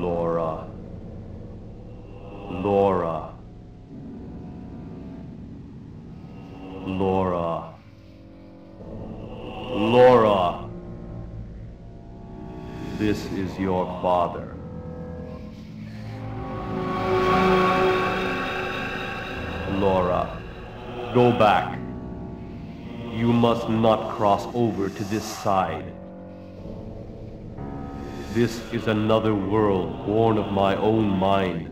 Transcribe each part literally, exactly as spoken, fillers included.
Laura. Laura. Laura. Laura. This is your father. Laura, go back. You must not cross over to this side. This is another world born of my own mind.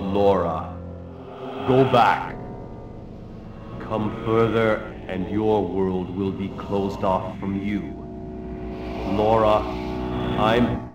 Laura, go back. Come further and your world will be closed off from you. Laura, I'm...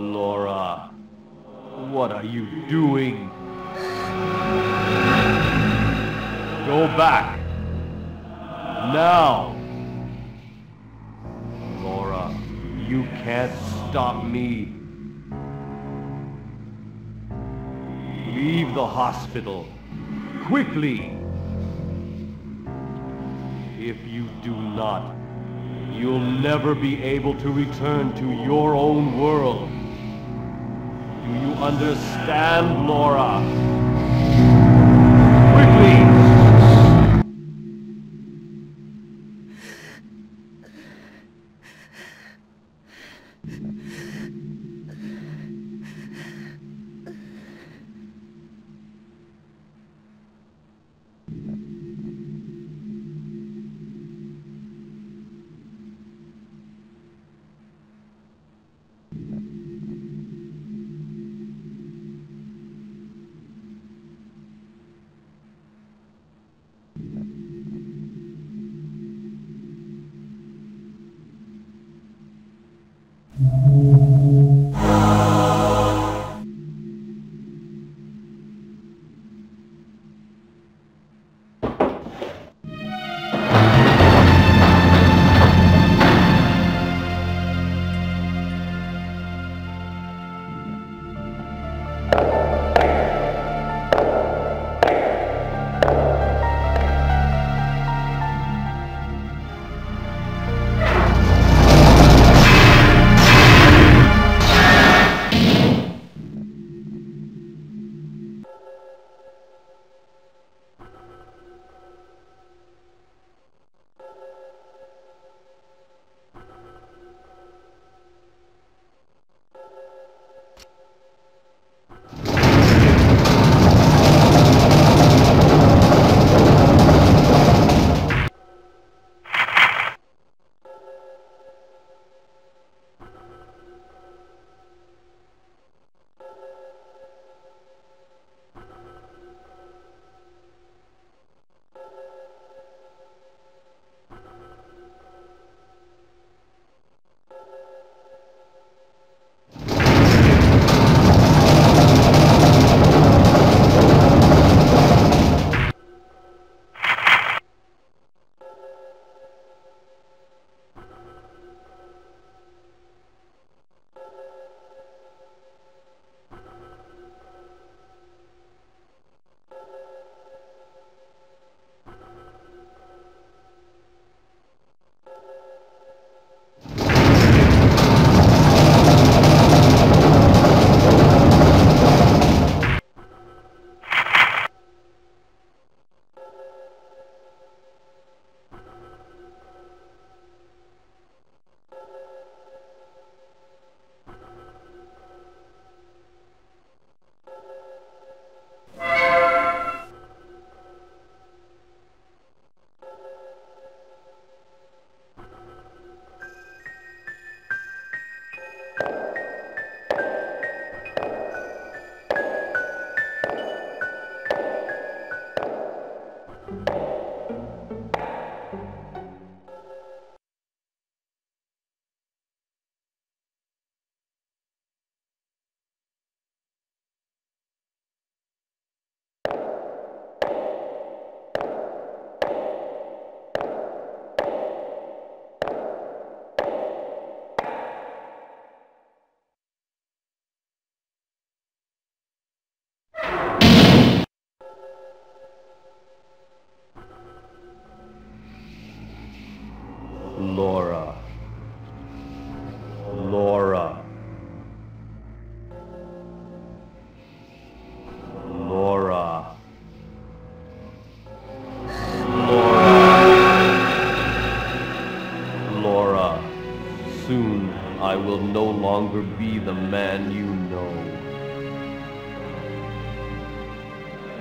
Laura, what are you doing? Go back. Now. Laura, you can't stop me. Leave the hospital. Quickly. If you do not, you'll never be able to return to your own world. Do you understand, Laura? Quickly!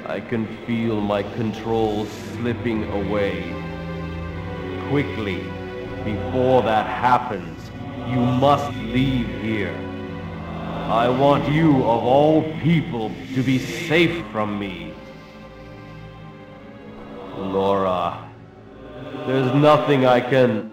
I can feel my control slipping away. Quickly, before that happens, you must leave here. I want you, of all people, to be safe from me. Laura, there's nothing I can...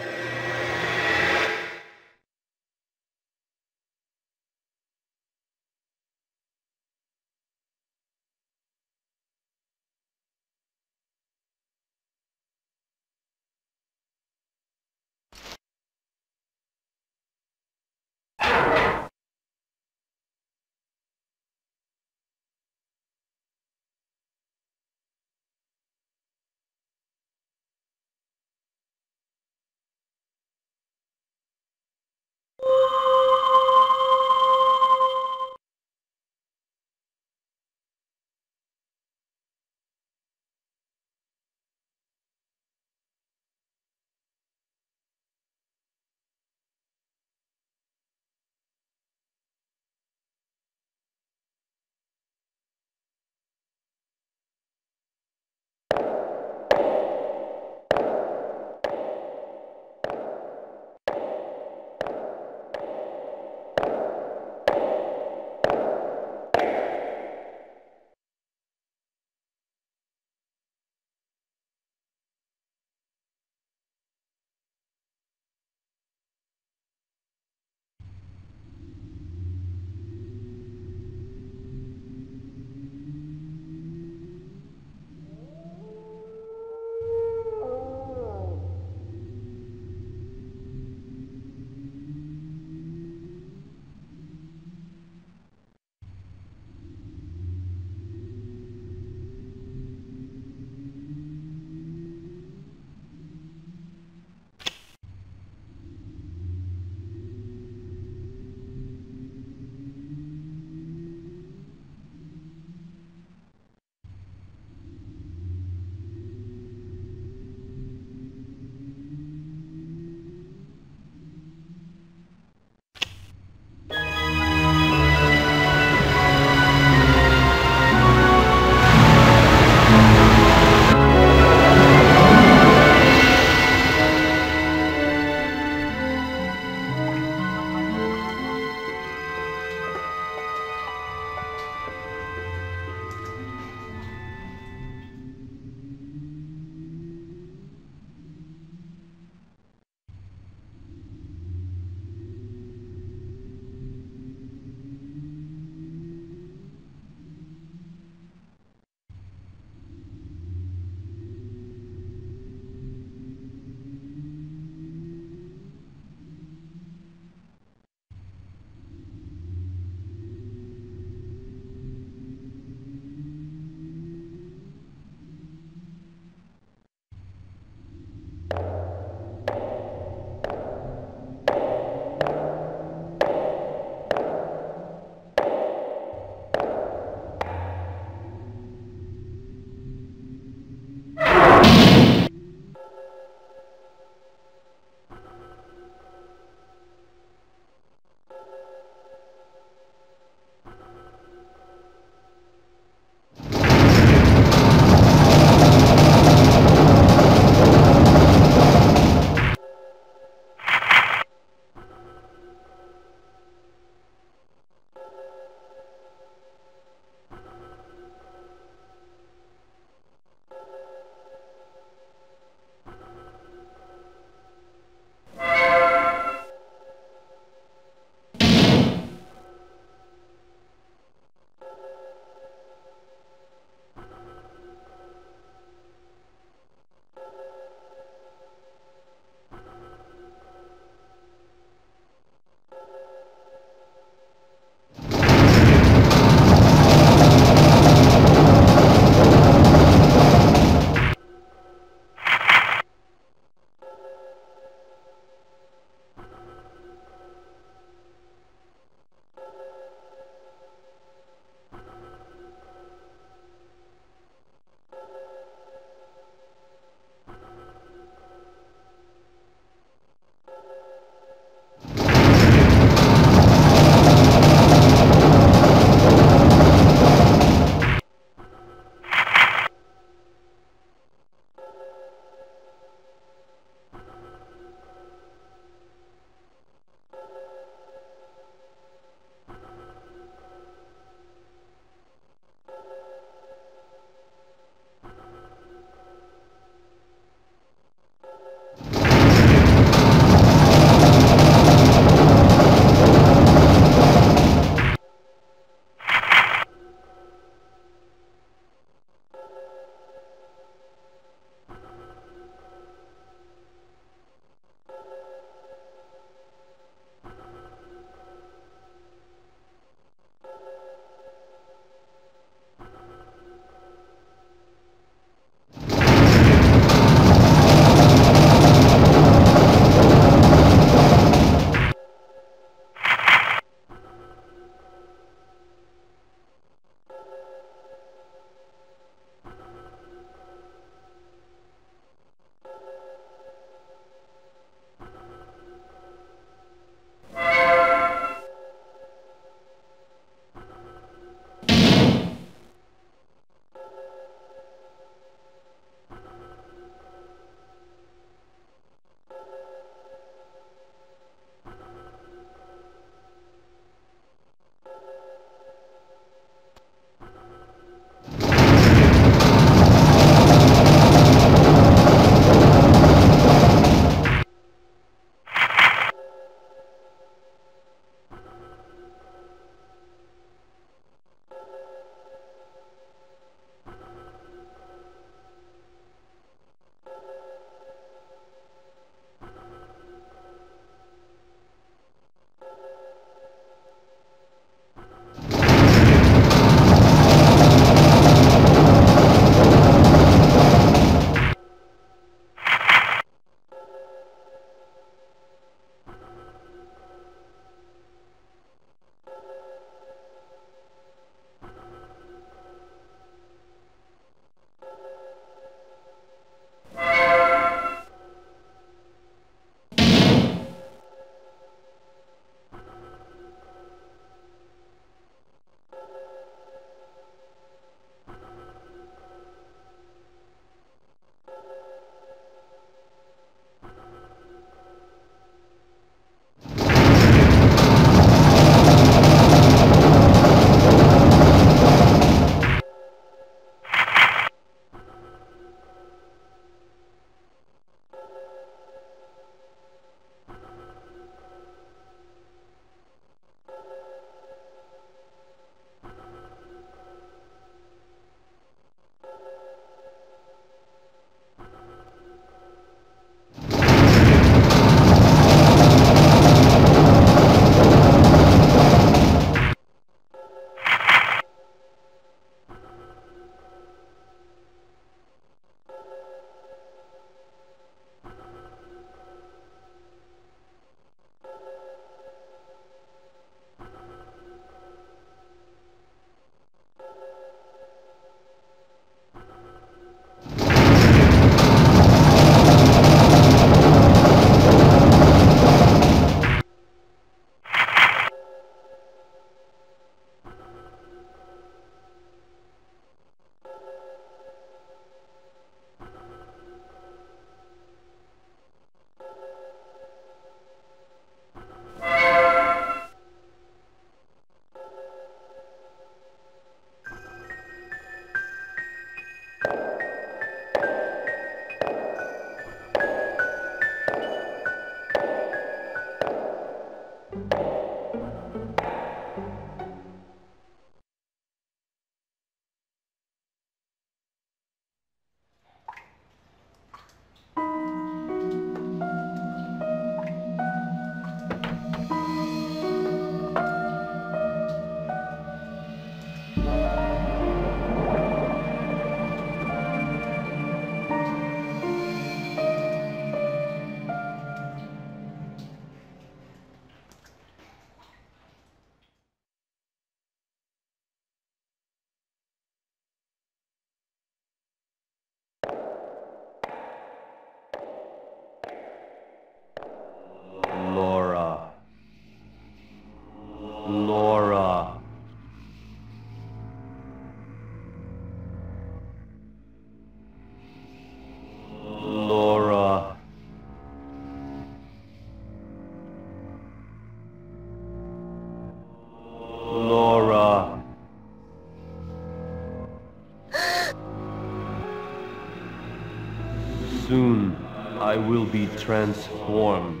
Soon I will be transformed.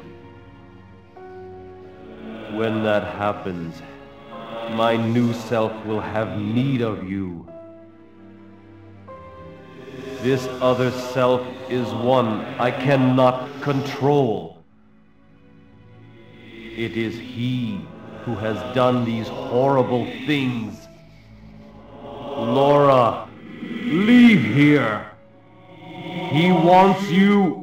When that happens, my new self will have need of you. This other self is one I cannot control. It is he who has done these horrible things. Laura, leave here. He wants you.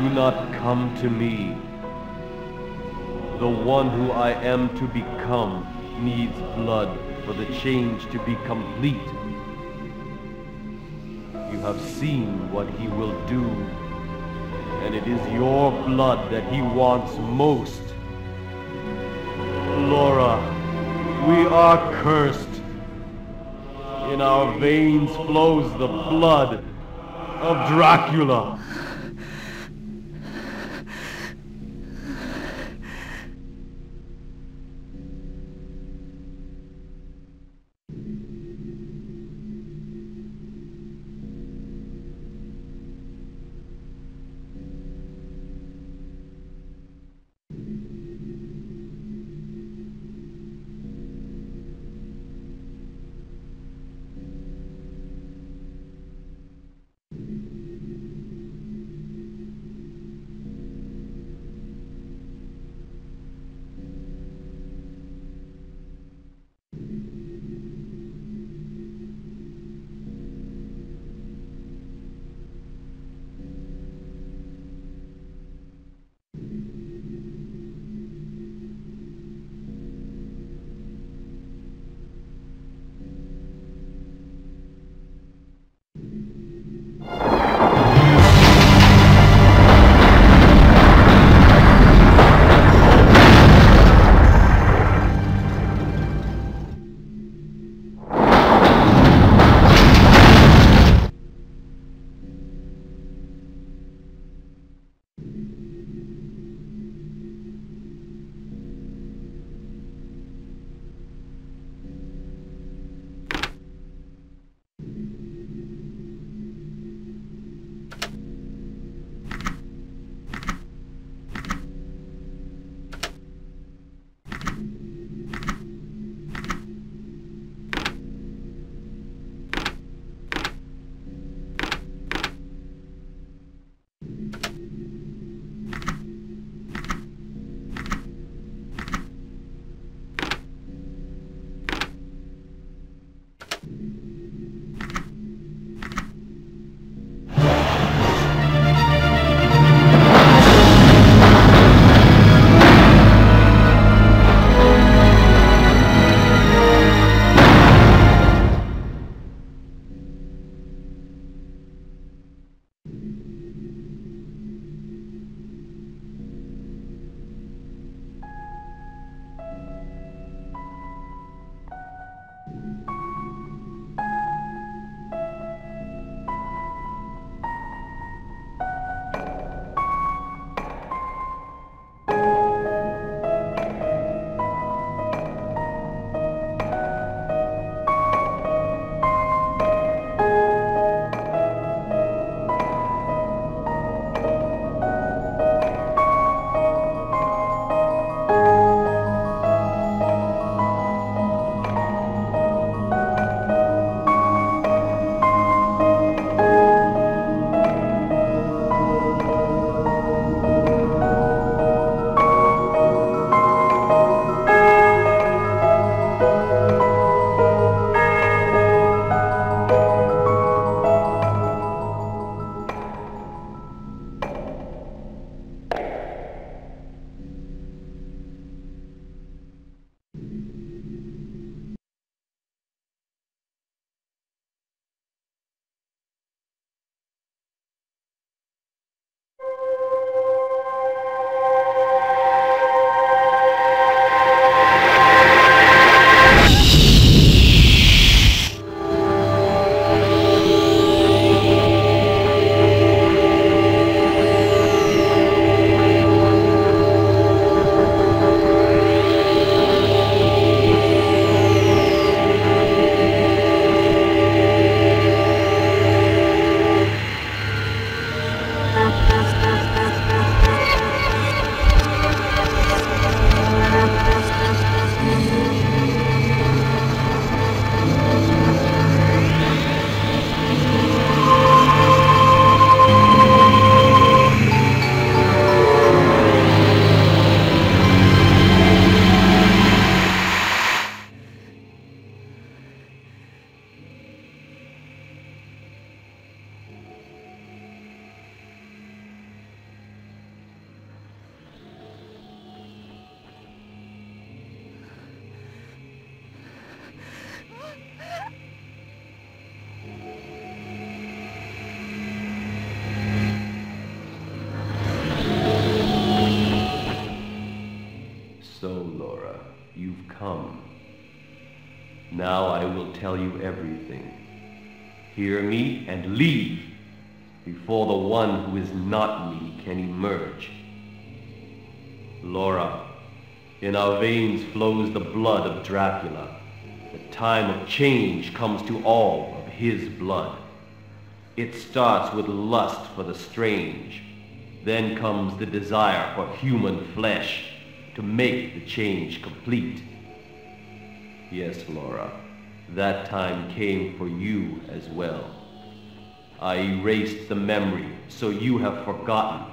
do not come to me. The one who I am to become needs blood for the change to be complete. You have seen what he will do, and it is your blood that he wants most. Laura, we are cursed. In our veins flows the blood of Dracula. Now I will tell you everything. Hear me and leave, before the one who is not me can emerge. Laura, in our veins flows the blood of Dracula. The time of change comes to all of his blood. It starts with lust for the strange. Then comes the desire for human flesh to make the change complete. Yes, Laura, that time came for you as well. I erased the memory, so you have forgotten.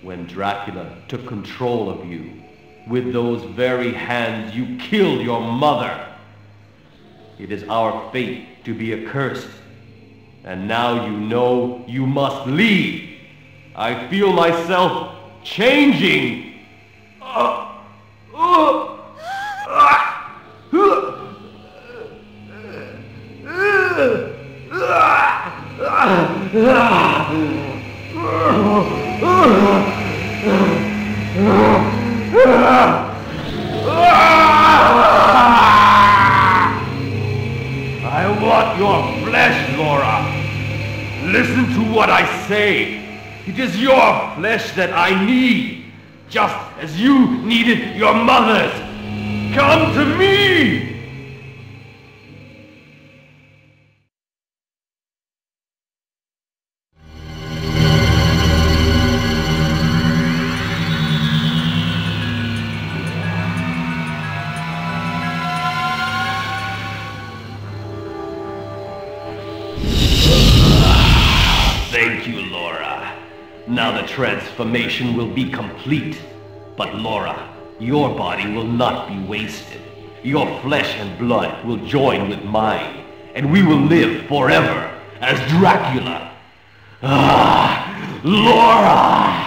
When Dracula took control of you, with those very hands you killed your mother. It is our fate to be accursed. And now you know you must leave. I feel myself changing. Uh, uh, uh, uh. I want your flesh, Laura. Listen to what I say. It is your flesh that I need, just as you needed your mother's. Come to me! Thank you, Laura. Now the transformation will be complete. But Laura, your body will not be wasted. Your flesh and blood will join with mine, and we will live forever as Dracula. Ah, Laura!